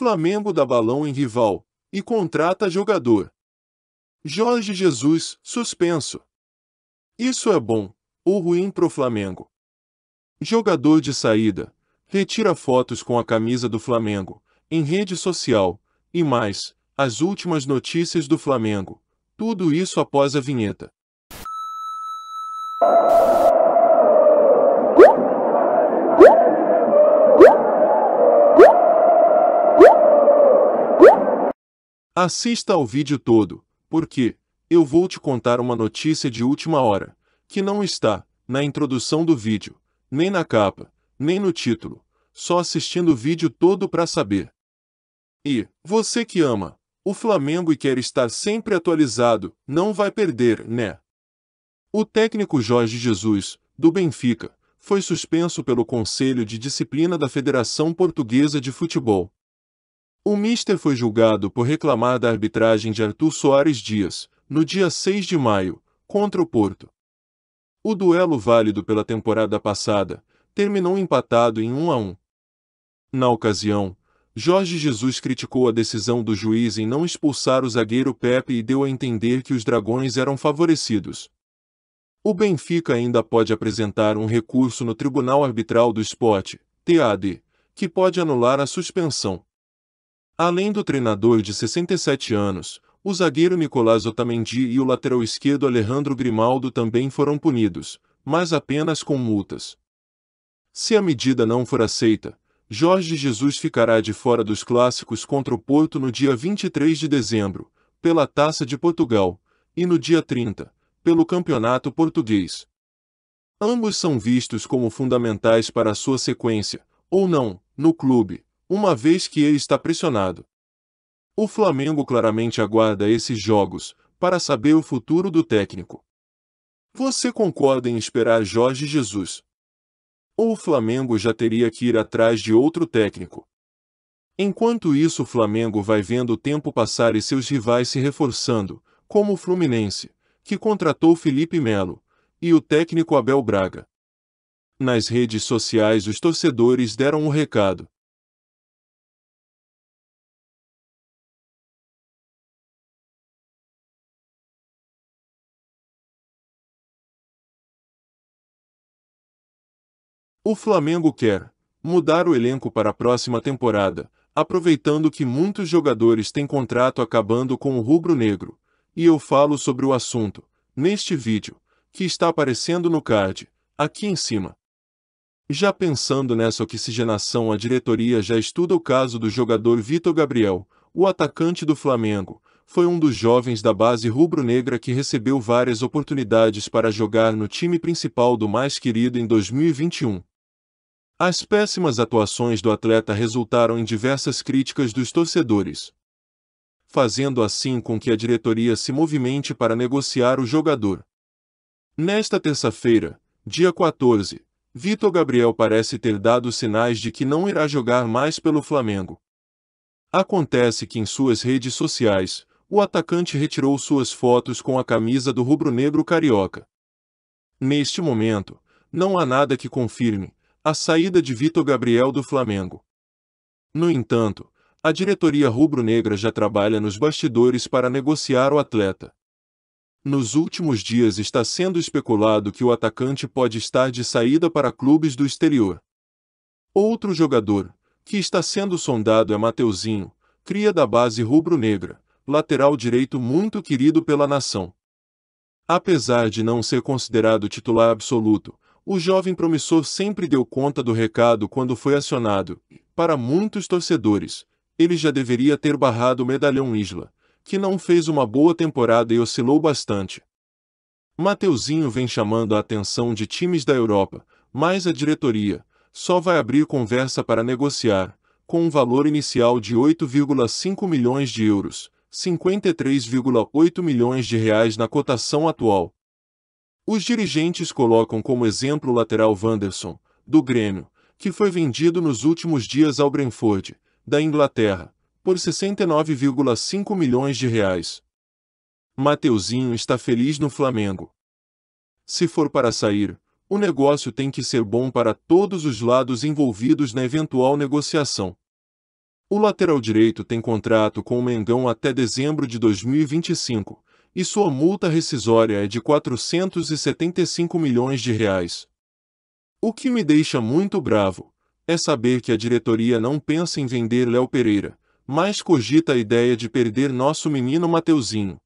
Flamengo dá balão em rival e contrata jogador. Jorge Jesus suspenso. Isso é bom ou ruim pro Flamengo? Jogador de saída retira fotos com a camisa do Flamengo em rede social e mais as últimas notícias do Flamengo. Tudo isso após a vinheta. Assista ao vídeo todo, porque eu vou te contar uma notícia de última hora, que não está na introdução do vídeo, nem na capa, nem no título, só assistindo o vídeo todo para saber. E, você que ama o Flamengo e quer estar sempre atualizado, não vai perder, né? O técnico Jorge Jesus, do Benfica, foi suspenso pelo Conselho de Disciplina da Federação Portuguesa de Futebol. O mister foi julgado por reclamar da arbitragem de Arthur Soares Dias, no dia 6 de maio, contra o Porto. O duelo válido pela temporada passada terminou empatado em 1-1. Na ocasião, Jorge Jesus criticou a decisão do juiz em não expulsar o zagueiro Pepe e deu a entender que os dragões eram favorecidos. O Benfica ainda pode apresentar um recurso no Tribunal Arbitral do Esporte, TAD, que pode anular a suspensão. Além do treinador de 67 anos, o zagueiro Nicolás Otamendi e o lateral esquerdo Alejandro Grimaldo também foram punidos, mas apenas com multas. Se a medida não for aceita, Jorge Jesus ficará de fora dos clássicos contra o Porto no dia 23 de dezembro, pela Taça de Portugal, e no dia 30, pelo Campeonato Português. Ambos são vistos como fundamentais para a sua sequência, ou não, no clube, uma vez que ele está pressionado. O Flamengo claramente aguarda esses jogos para saber o futuro do técnico. Você concorda em esperar Jorge Jesus? Ou o Flamengo já teria que ir atrás de outro técnico? Enquanto isso, o Flamengo vai vendo o tempo passar e seus rivais se reforçando, como o Fluminense, que contratou Felipe Melo, e o técnico Abel Braga. Nas redes sociais, os torcedores deram um recado. O Flamengo quer mudar o elenco para a próxima temporada, aproveitando que muitos jogadores têm contrato acabando com o rubro-negro, e eu falo sobre o assunto neste vídeo, que está aparecendo no card, aqui em cima. Já pensando nessa oxigenação, a diretoria já estuda o caso do jogador Vitor Gabriel, o atacante do Flamengo. Foi um dos jovens da base rubro-negra que recebeu várias oportunidades para jogar no time principal do mais querido em 2021. As péssimas atuações do atleta resultaram em diversas críticas dos torcedores, fazendo assim com que a diretoria se movimente para negociar o jogador. Nesta terça-feira, dia 14, Vitor Gabriel parece ter dado sinais de que não irá jogar mais pelo Flamengo. Acontece que em suas redes sociais, o atacante retirou suas fotos com a camisa do rubro-negro carioca. Neste momento, não há nada que confirme a saída de Vitor Gabriel do Flamengo. No entanto, a diretoria rubro-negra já trabalha nos bastidores para negociar o atleta. Nos últimos dias está sendo especulado que o atacante pode estar de saída para clubes do exterior. Outro jogador que está sendo sondado é Mateuzinho, cria da base rubro-negra, lateral direito muito querido pela nação. Apesar de não ser considerado titular absoluto, o jovem promissor sempre deu conta do recado quando foi acionado. Para muitos torcedores, ele já deveria ter barrado o medalhão Isla, que não fez uma boa temporada e oscilou bastante. Mateuzinho vem chamando a atenção de times da Europa, mas a diretoria só vai abrir conversa para negociar, com um valor inicial de 8,5 milhões de euros, 53,8 milhões de reais na cotação atual. Os dirigentes colocam como exemplo o lateral Wanderson, do Grêmio, que foi vendido nos últimos dias ao Brentford, da Inglaterra, por 69,5 milhões de reais. Mateuzinho está feliz no Flamengo. Se for para sair, o negócio tem que ser bom para todos os lados envolvidos na eventual negociação. O lateral direito tem contrato com o Mengão até dezembro de 2025 e sua multa rescisória é de R$ 475 milhões. O que me deixa muito bravo é saber que a diretoria não pensa em vender Léo Pereira, mas cogita a ideia de perder nosso menino Mateuzinho.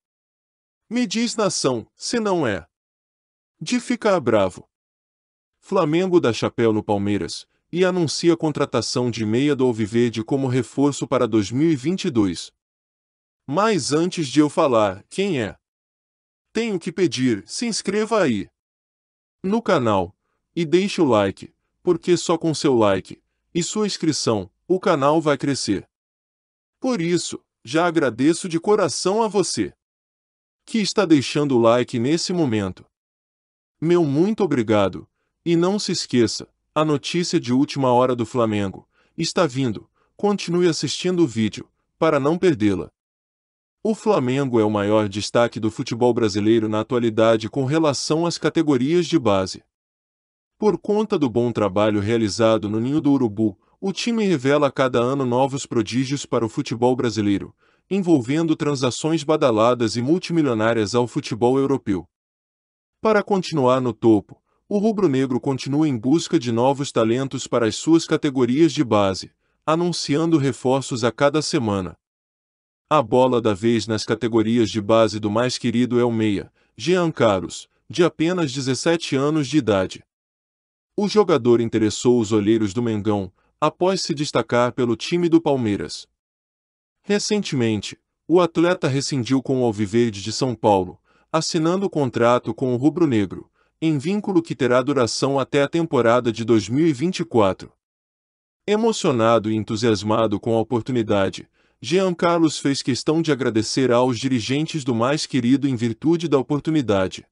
Me diz, nação, se não é de ficar bravo. Flamengo dá chapéu no Palmeiras e anuncia a contratação de meia do Alviverde como reforço para 2022. Mas antes de eu falar quem é, tenho que pedir, se inscreva aí no canal e deixe o like, porque só com seu like e sua inscrição o canal vai crescer. Por isso, já agradeço de coração a você que está deixando o like nesse momento. Meu muito obrigado, e não se esqueça, a notícia de última hora do Flamengo está vindo, continue assistindo o vídeo, para não perdê-la. O Flamengo é o maior destaque do futebol brasileiro na atualidade com relação às categorias de base. Por conta do bom trabalho realizado no Ninho do Urubu, o time revela a cada ano novos prodígios para o futebol brasileiro, envolvendo transações badaladas e multimilionárias ao futebol europeu. Para continuar no topo, o rubro-negro continua em busca de novos talentos para as suas categorias de base, anunciando reforços a cada semana. A bola da vez nas categorias de base do mais querido é o meia, Jean Carlos, de apenas 17 anos de idade. O jogador interessou os olheiros do Mengão, após se destacar pelo time do Palmeiras. Recentemente, o atleta rescindiu com o Alviverde de São Paulo, assinando o contrato com o rubro-negro, em vínculo que terá duração até a temporada de 2024. Emocionado e entusiasmado com a oportunidade, Jean Carlos fez questão de agradecer aos dirigentes do mais querido em virtude da oportunidade.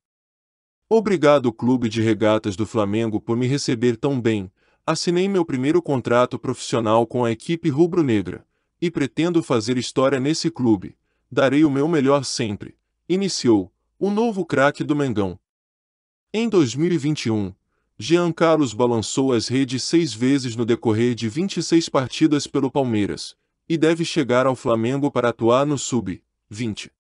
Obrigado, Clube de Regatas do Flamengo, por me receber tão bem. Assinei meu primeiro contrato profissional com a equipe rubro-negra e pretendo fazer história nesse clube. Darei o meu melhor sempre. Iniciou o novo craque do Mengão. Em 2021, Jean Carlos balançou as redes 6 vezes no decorrer de 26 partidas pelo Palmeiras e deve chegar ao Flamengo para atuar no Sub-20.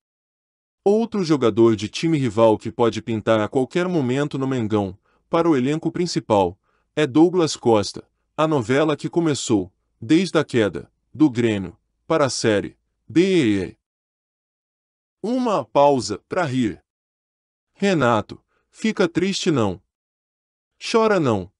Outro jogador de time rival que pode pintar a qualquer momento no Mengão, para o elenco principal, é Douglas Costa, a novela que começou, desde a queda, do Grêmio, para a Série B. Uma pausa para rir. Renato, fica triste não. Chora não.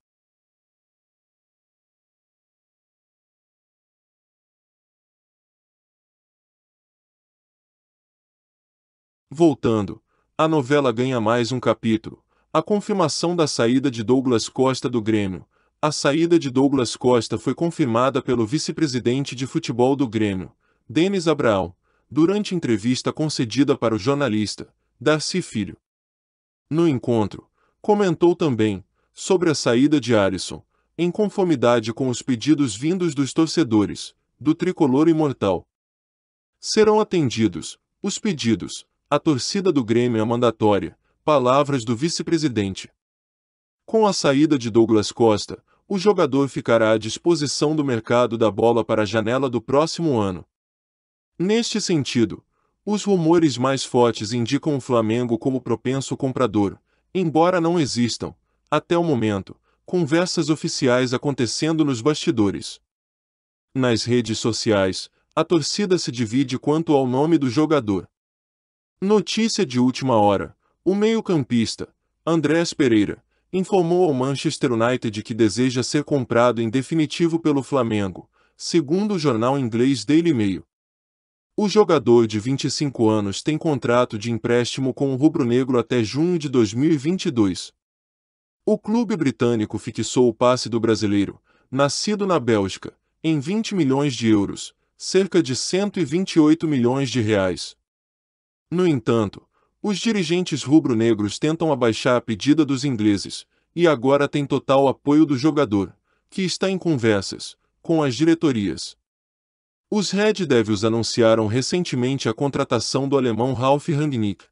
Voltando, a novela ganha mais um capítulo. A confirmação da saída de Douglas Costa do Grêmio. A saída de Douglas Costa foi confirmada pelo vice-presidente de futebol do Grêmio, Denis Abraão, durante entrevista concedida para o jornalista Darcy Filho. No encontro, comentou também sobre a saída de Alisson, em conformidade com os pedidos vindos dos torcedores do tricolor imortal. Serão atendidos os pedidos, a torcida do Grêmio é mandatória, palavras do vice-presidente. Com a saída de Douglas Costa, o jogador ficará à disposição do mercado da bola para a janela do próximo ano. Neste sentido, os rumores mais fortes indicam o Flamengo como propenso comprador, embora não existam, até o momento, conversas oficiais acontecendo nos bastidores. Nas redes sociais, a torcida se divide quanto ao nome do jogador. Notícia de última hora, o meio-campista, Andrés Pereira, informou ao Manchester United que deseja ser comprado em definitivo pelo Flamengo, segundo o jornal inglês Daily Mail. O jogador de 25 anos tem contrato de empréstimo com o rubro-negro até junho de 2022. O clube britânico fixou o passe do brasileiro, nascido na Bélgica, em €20 milhões, cerca de R$ 128 milhões. No entanto, os dirigentes rubro-negros tentam abaixar a pedida dos ingleses, e agora tem total apoio do jogador, que está em conversas com as diretorias. Os Red Devils anunciaram recentemente a contratação do alemão Ralf Rangnick.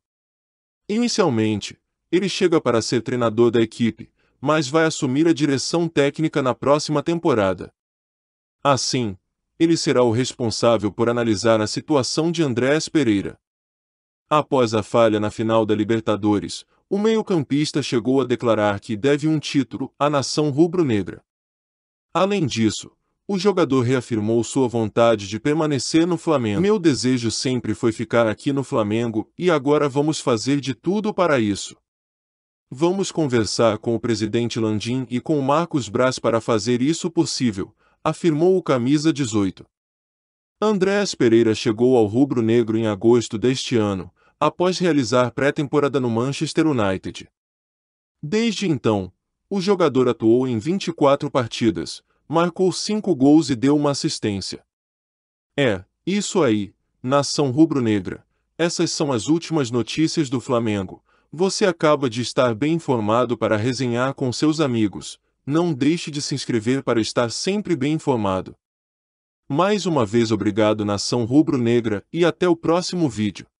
Inicialmente, ele chega para ser treinador da equipe, mas vai assumir a direção técnica na próxima temporada. Assim, ele será o responsável por analisar a situação de Andrés Pereira. Após a falha na final da Libertadores, o meio-campista chegou a declarar que deve um título à nação rubro-negra. Além disso, o jogador reafirmou sua vontade de permanecer no Flamengo. Meu desejo sempre foi ficar aqui no Flamengo e agora vamos fazer de tudo para isso. Vamos conversar com o presidente Landim e com o Marcos Braz para fazer isso possível, afirmou o camisa 18. Andrés Pereira chegou ao rubro-negro em agosto deste ano, após realizar pré-temporada no Manchester United. Desde então, o jogador atuou em 24 partidas, marcou 5 gols e deu uma assistência. É, isso aí, nação rubro-negra. Essas são as últimas notícias do Flamengo. Você acaba de estar bem informado para resenhar com seus amigos. Não deixe de se inscrever para estar sempre bem informado. Mais uma vez obrigado, nação rubro-negra, e até o próximo vídeo.